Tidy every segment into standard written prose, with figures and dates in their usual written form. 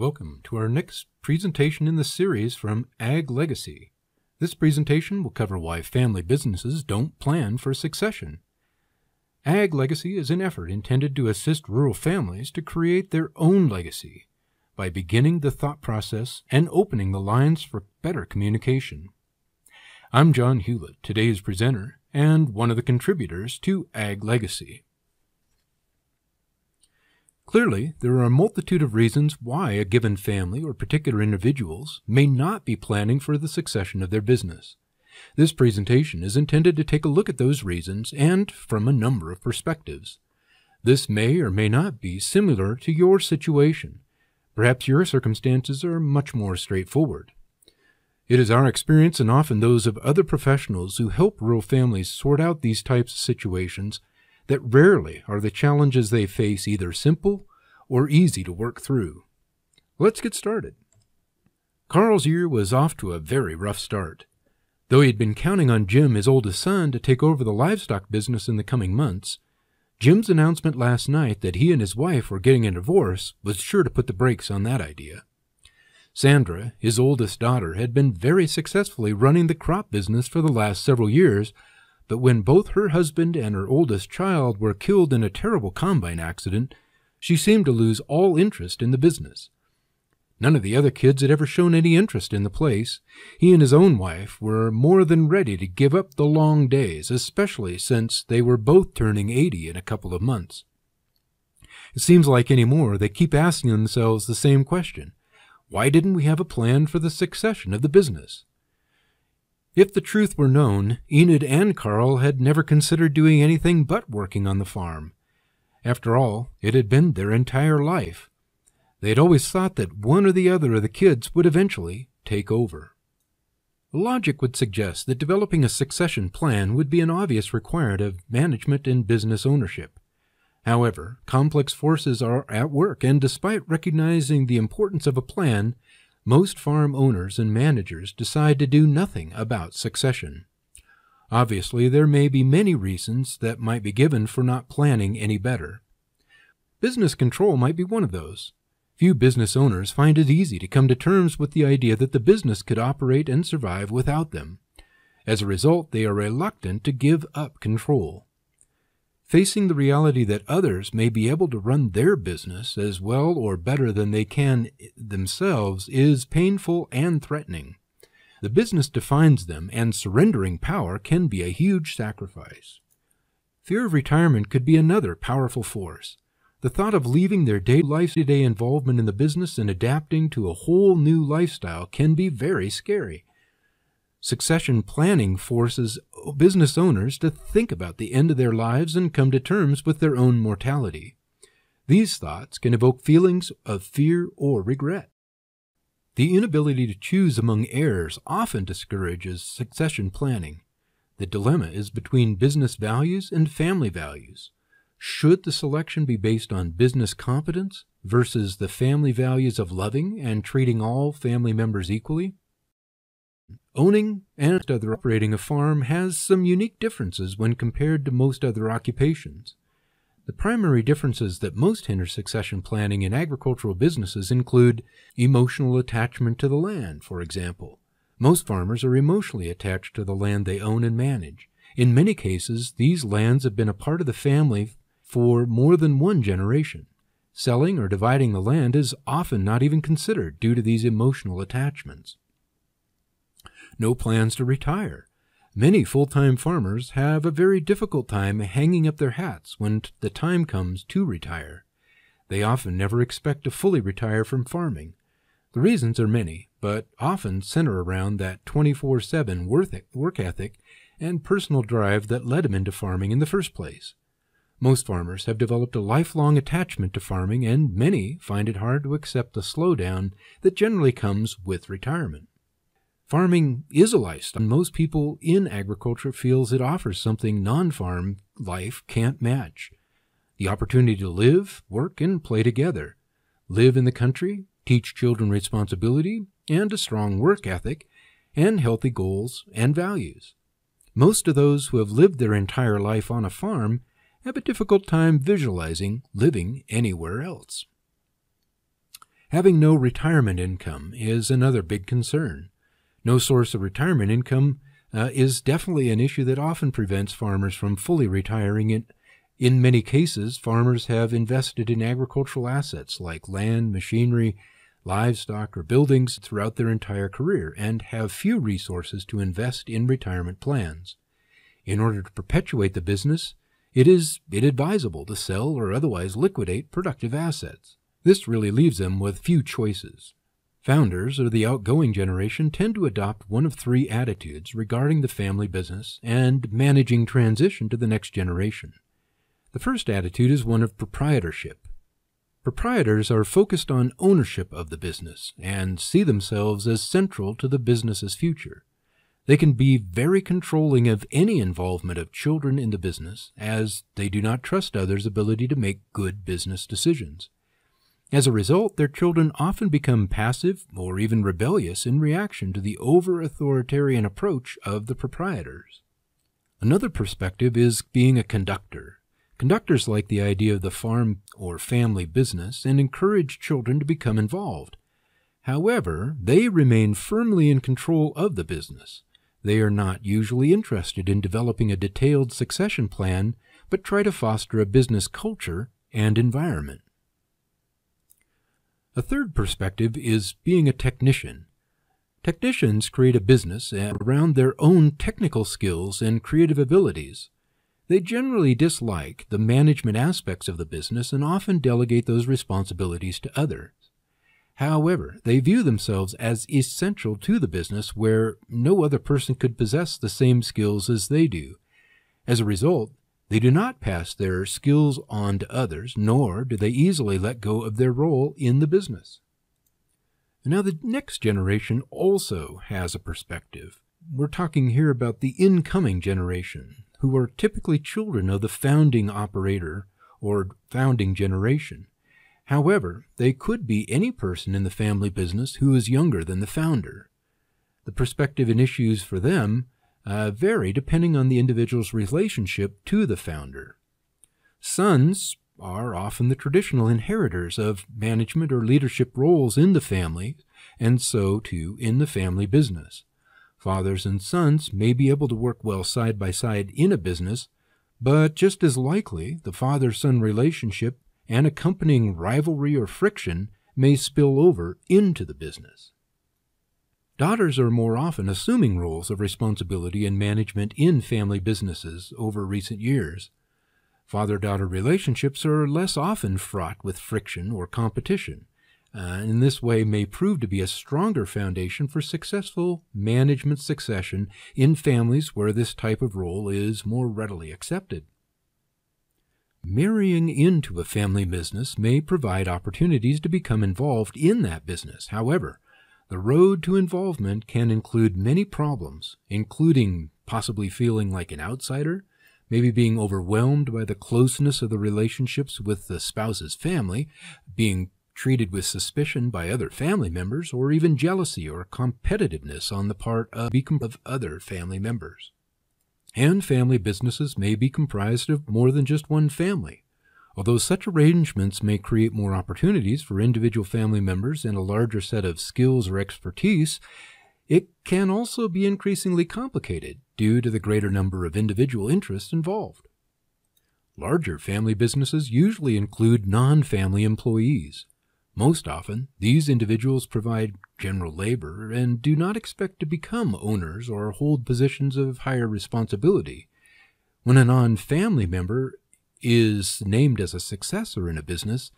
Welcome to our next presentation in the series from Ag Legacy. This presentation will cover why family businesses don't plan for succession. Ag Legacy is an effort intended to assist rural families to create their own legacy by beginning the thought process and opening the lines for better communication. I'm John Hewlett, today's presenter and one of the contributors to Ag Legacy. Clearly, there are a multitude of reasons why a given family or particular individuals may not be planning for the succession of their business. This presentation is intended to take a look at those reasons and from a number of perspectives. This may or may not be similar to your situation. Perhaps your circumstances are much more straightforward. It is our experience, and often those of other professionals who help rural families sort out these types of situations, that rarely are the challenges they face either simple or easy to work through. Let's get started. Carl's year was off to a very rough start. Though he had been counting on Jim, his oldest son, to take over the livestock business in the coming months, Jim's announcement last night that he and his wife were getting a divorce was sure to put the brakes on that idea. Sandra, his oldest daughter, had been very successfully running the crop business for the last several years, but when both her husband and her oldest child were killed in a terrible combine accident, she seemed to lose all interest in the business. None of the other kids had ever shown any interest in the place. He and his own wife were more than ready to give up the long days, especially since they were both turning 80 in a couple of months. It seems like anymore they keep asking themselves the same question. Why didn't we have a plan for the succession of the business? If the truth were known, Enid and Carl had never considered doing anything but working on the farm. After all, it had been their entire life. They had always thought that one or the other of the kids would eventually take over. Logic would suggest that developing a succession plan would be an obvious requirement of management and business ownership. However, complex forces are at work, and despite recognizing the importance of a plan, most farm owners and managers decide to do nothing about succession. Obviously, there may be many reasons that might be given for not planning any better. Business control might be one of those. Few business owners find it easy to come to terms with the idea that the business could operate and survive without them. As a result, they are reluctant to give up control. Facing the reality that others may be able to run their business as well or better than they can themselves is painful and threatening. The business defines them, and surrendering power can be a huge sacrifice. Fear of retirement could be another powerful force. The thought of leaving their day-to-day involvement in the business and adapting to a whole new lifestyle can be very scary. Succession planning forces business owners to think about the end of their lives and come to terms with their own mortality. These thoughts can evoke feelings of fear or regret. The inability to choose among heirs often discourages succession planning. The dilemma is between business values and family values. Should the selection be based on business competence versus the family values of loving and treating all family members equally? Owning and operating a farm has some unique differences when compared to most other occupations. The primary differences that most hinder succession planning in agricultural businesses include emotional attachment to the land, for example. Most farmers are emotionally attached to the land they own and manage. In many cases, these lands have been a part of the family for more than one generation. Selling or dividing the land is often not even considered due to these emotional attachments. No plans to retire. Many full-time farmers have a very difficult time hanging up their hats when the time comes to retire. They often never expect to fully retire from farming. The reasons are many, but often center around that 24/7 work ethic and personal drive that led them into farming in the first place. Most farmers have developed a lifelong attachment to farming, and many find it hard to accept the slowdown that generally comes with retirement. Farming is a lifestyle, and most people in agriculture feels it offers something non-farm life can't match. The opportunity to live, work, and play together, live in the country, teach children responsibility, and a strong work ethic, and healthy goals and values. Most of those who have lived their entire life on a farm have a difficult time visualizing living anywhere else. Having no retirement income is another big concern. No source of retirement income is definitely an issue that often prevents farmers from fully retiring. In many cases, farmers have invested in agricultural assets like land, machinery, livestock, or buildings throughout their entire career and have few resources to invest in retirement plans. In order to perpetuate the business, it is advisable to sell or otherwise liquidate productive assets. This really leaves them with few choices. Founders or the outgoing generation tend to adopt one of three attitudes regarding the family business and managing transition to the next generation. The first attitude is one of proprietorship. Proprietors are focused on ownership of the business and see themselves as central to the business's future. They can be very controlling of any involvement of children in the business, as they do not trust others' ability to make good business decisions. As a result, their children often become passive or even rebellious in reaction to the over-authoritarian approach of the proprietors. Another perspective is being a conductor. Conductors like the idea of the farm or family business and encourage children to become involved. However, they remain firmly in control of the business. They are not usually interested in developing a detailed succession plan, but try to foster a business culture and environment. A third perspective is being a technician. Technicians create a business around their own technical skills and creative abilities. They generally dislike the management aspects of the business and often delegate those responsibilities to others. However, they view themselves as essential to the business where no other person could possess the same skills as they do. As a result, they do not pass their skills on to others, nor do they easily let go of their role in the business. Now, the next generation also has a perspective. We're talking here about the incoming generation, who are typically children of the founding operator or founding generation. However, they could be any person in the family business who is younger than the founder. The perspective and issues for them vary depending on the individual's relationship to the founder. Sons are often the traditional inheritors of management or leadership roles in the family, and so too in the family business. Fathers and sons may be able to work well side by side in a business, but just as likely the father-son relationship and accompanying rivalry or friction may spill over into the business. Daughters are more often assuming roles of responsibility and management in family businesses over recent years. Father-daughter relationships are less often fraught with friction or competition, and in this way may prove to be a stronger foundation for successful management succession in families where this type of role is more readily accepted. Marrying into a family business may provide opportunities to become involved in that business. However, the road to involvement can include many problems, including possibly feeling like an outsider, maybe being overwhelmed by the closeness of the relationships with the spouse's family, being treated with suspicion by other family members, or even jealousy or competitiveness on the part of other family members. And family businesses may be comprised of more than just one family. Although such arrangements may create more opportunities for individual family members and a larger set of skills or expertise, it can also be increasingly complicated due to the greater number of individual interests involved. Larger family businesses usually include non-family employees. Most often, these individuals provide general labor and do not expect to become owners or hold positions of higher responsibility. When a non-family member is named as a successor in a business,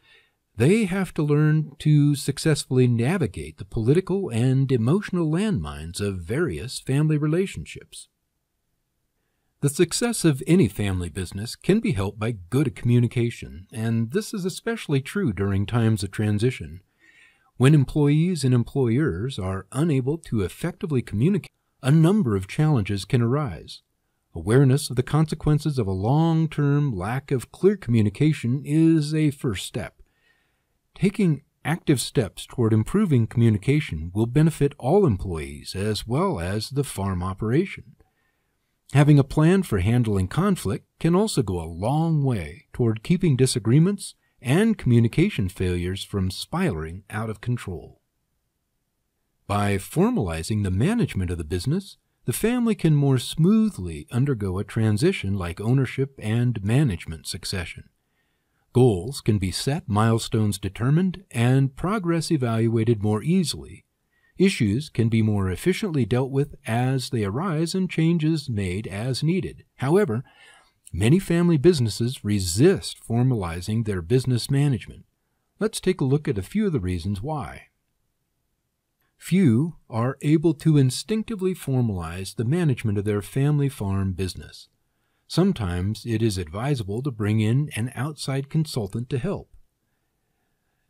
they have to learn to successfully navigate the political and emotional landmines of various family relationships. The success of any family business can be helped by good communication, and this is especially true during times of transition. When employees and employers are unable to effectively communicate, a number of challenges can arise. Awareness of the consequences of a long-term lack of clear communication is a first step. Taking active steps toward improving communication will benefit all employees as well as the farm operation. Having a plan for handling conflict can also go a long way toward keeping disagreements and communication failures from spiraling out of control. By formalizing the management of the business, the family can more smoothly undergo a transition like ownership and management succession. Goals can be set, milestones determined, and progress evaluated more easily. Issues can be more efficiently dealt with as they arise and changes made as needed. However, many family businesses resist formalizing their business management. Let's take a look at a few of the reasons why. Few are able to instinctively formalize the management of their family farm business. Sometimes it is advisable to bring in an outside consultant to help.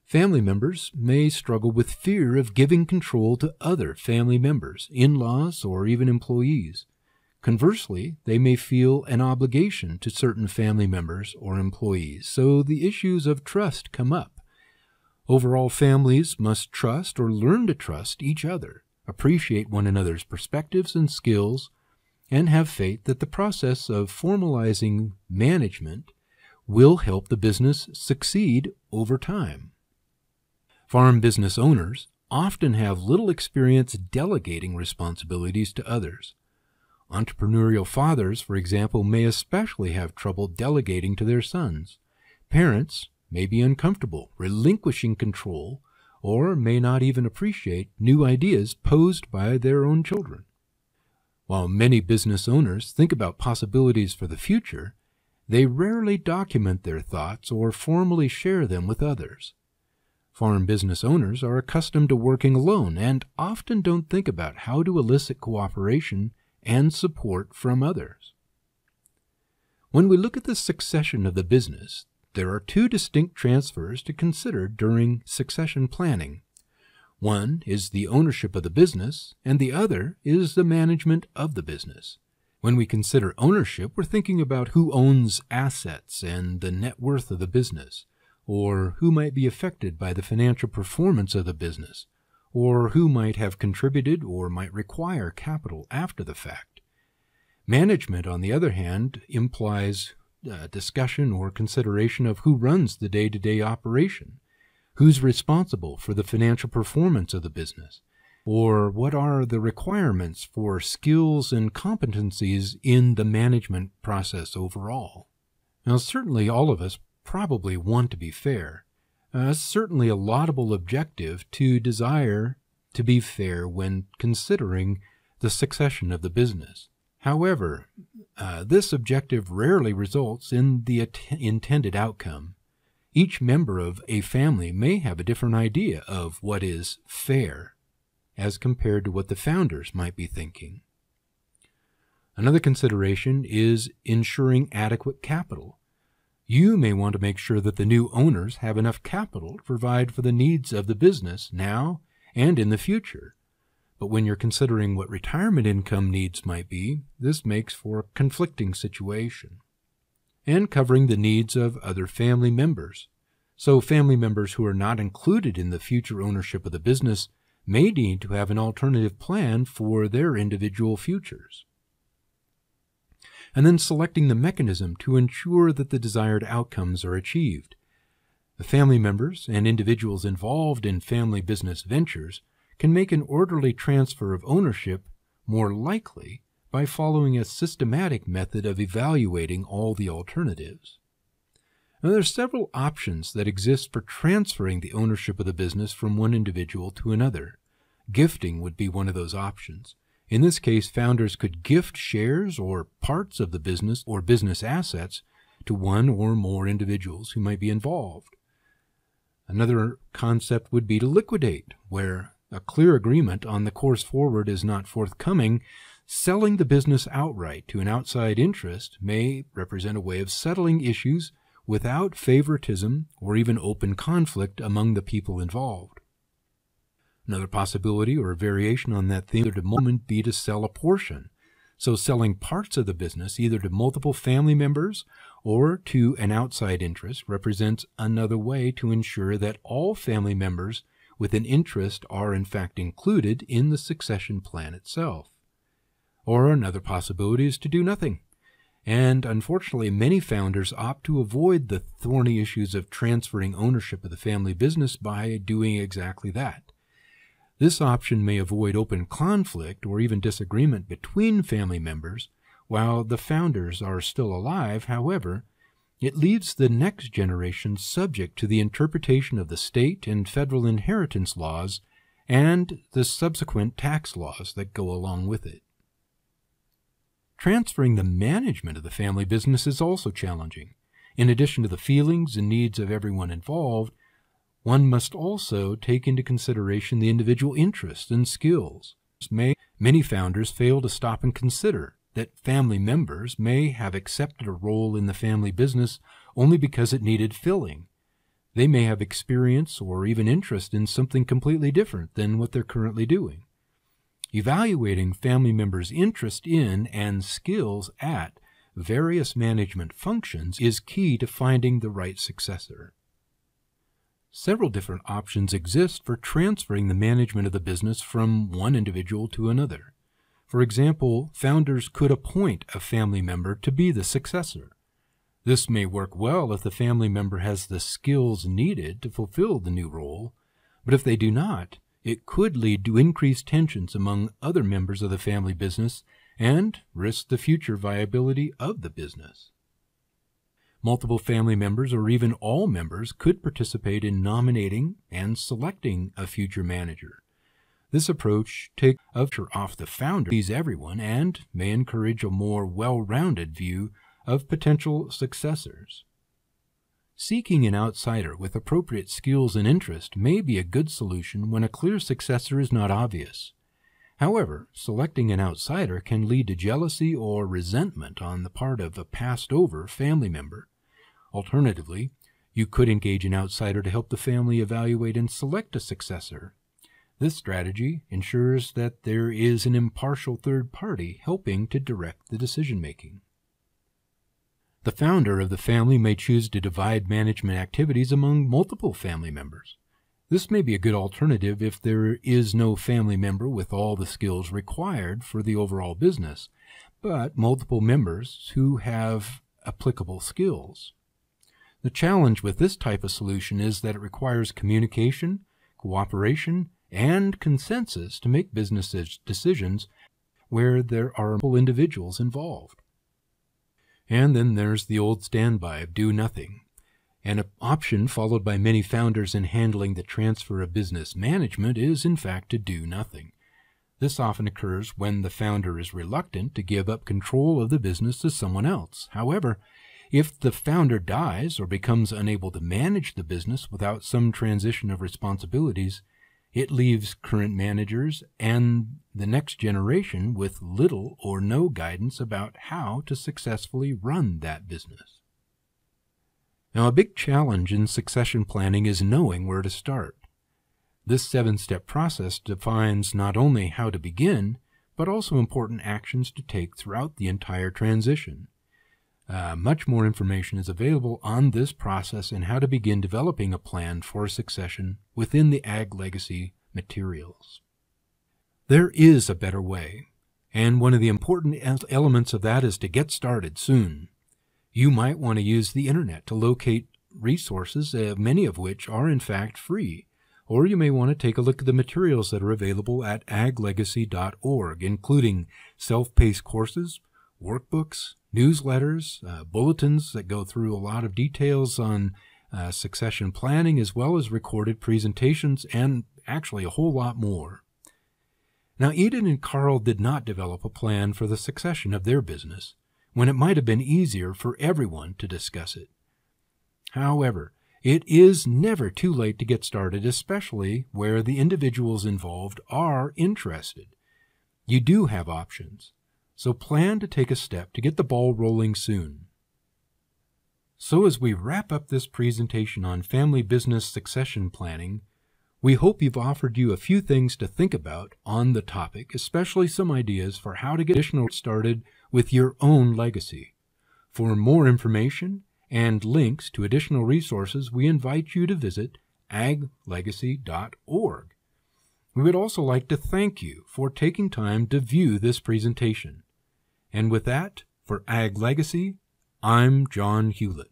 Family members may struggle with fear of giving control to other family members, in-laws, or even employees. Conversely, they may feel an obligation to certain family members or employees, so the issues of trust come up. Overall, families must trust or learn to trust each other, appreciate one another's perspectives and skills, and have faith that the process of formalizing management will help the business succeed over time. Farm business owners often have little experience delegating responsibilities to others. Entrepreneurial fathers, for example, may especially have trouble delegating to their sons. Parents may be uncomfortable relinquishing control, or may not even appreciate new ideas posed by their own children. While many business owners think about possibilities for the future, they rarely document their thoughts or formally share them with others. Farm business owners are accustomed to working alone and often don't think about how to elicit cooperation and support from others. When we look at the succession of the business, there are two distinct transfers to consider during succession planning. One is the ownership of the business, and the other is the management of the business. When we consider ownership, we're thinking about who owns assets and the net worth of the business, or who might be affected by the financial performance of the business, or who might have contributed or might require capital after the fact. Management, on the other hand, implies discussion or consideration of who runs the day-to-day operation, who's responsible for the financial performance of the business, or what are the requirements for skills and competencies in the management process overall. Now, certainly all of us probably want to be fair. Certainly a laudable objective to desire to be fair when considering the succession of the business. However, this objective rarely results in the intended outcome. Each member of a family may have a different idea of what is fair as compared to what the founders might be thinking. Another consideration is ensuring adequate capital. You may want to make sure that the new owners have enough capital to provide for the needs of the business now and in the future. But when you're considering what retirement income needs might be, this makes for a conflicting situation. And covering the needs of other family members. So family members who are not included in the future ownership of the business may need to have an alternative plan for their individual futures. And then selecting the mechanism to ensure that the desired outcomes are achieved. The family members and individuals involved in family business ventures can make an orderly transfer of ownership more likely by following a systematic method of evaluating all the alternatives. Now, there are several options that exist for transferring the ownership of the business from one individual to another. Gifting would be one of those options. In this case, founders could gift shares or parts of the business or business assets to one or more individuals who might be involved. Another concept would be to liquidate, where a clear agreement on the course forward is not forthcoming. Selling the business outright to an outside interest may represent a way of settling issues without favoritism or even open conflict among the people involved. Another possibility or a variation on that theme would at the moment be to sell a portion, so selling parts of the business either to multiple family members or to an outside interest represents another way to ensure that all family members with an interest are in fact included in the succession plan itself. Or another possibility is to do nothing. And unfortunately, many founders opt to avoid the thorny issues of transferring ownership of the family business by doing exactly that. This option may avoid open conflict or even disagreement between family members while the founders are still alive. However, it leaves the next generation subject to the interpretation of the state and federal inheritance laws and the subsequent tax laws that go along with it. Transferring the management of the family business is also challenging. In addition to the feelings and needs of everyone involved, one must also take into consideration the individual interests and skills. Many founders fail to stop and consider that family members may have accepted a role in the family business only because it needed filling. They may have experience or even interest in something completely different than what they're currently doing. Evaluating family members' interest in and skills at various management functions is key to finding the right successor. Several different options exist for transferring the management of the business from one individual to another. For example, founders could appoint a family member to be the successor. This may work well if the family member has the skills needed to fulfill the new role, but if they do not, it could lead to increased tensions among other members of the family business and risk the future viability of the business. Multiple family members or even all members could participate in nominating and selecting a future manager. This approach takes the pressure off the founder, please everyone, and may encourage a more well-rounded view of potential successors. Seeking an outsider with appropriate skills and interest may be a good solution when a clear successor is not obvious. However, selecting an outsider can lead to jealousy or resentment on the part of a passed-over family member. Alternatively, you could engage an outsider to help the family evaluate and select a successor. This strategy ensures that there is an impartial third party helping to direct the decision-making. The founder of the family may choose to divide management activities among multiple family members. This may be a good alternative if there is no family member with all the skills required for the overall business, but multiple members who have applicable skills. The challenge with this type of solution is that it requires communication, cooperation, and consensus to make business decisions where there are multiple individuals involved. And then there's the old standby of do nothing, an option followed by many founders in handling the transfer of business management is in fact to do nothing. This often occurs when the founder is reluctant to give up control of the business to someone else. However, if the founder dies or becomes unable to manage the business without some transition of responsibilities, it leaves current managers and the next generation with little or no guidance about how to successfully run that business. Now, a big challenge in succession planning is knowing where to start. This seven-step process defines not only how to begin, but also important actions to take throughout the entire transition. Much more information is available on this process and how to begin developing a plan for succession within the Ag Legacy materials. There is a better way, and one of the important elements of that is to get started soon. You might want to use the internet to locate resources, many of which are in fact free, or you may want to take a look at the materials that are available at aglegacy.org, including self-paced courses, workbooks, newsletters, bulletins that go through a lot of details on succession planning, as well as recorded presentations, and actually a whole lot more. Now, Eden and Carl did not develop a plan for the succession of their business, when it might have been easier for everyone to discuss it. However, it is never too late to get started, especially where the individuals involved are interested. You do have options. So plan to take a step to get the ball rolling soon. So as we wrap up this presentation on family business succession planning, we hope you've offered you a few things to think about on the topic, especially some ideas for how to get started with your own legacy. For more information and links to additional resources, we invite you to visit aglegacy.org. We would also like to thank you for taking time to view this presentation. And with that, For Ag Legacy, I'm John Hewlett.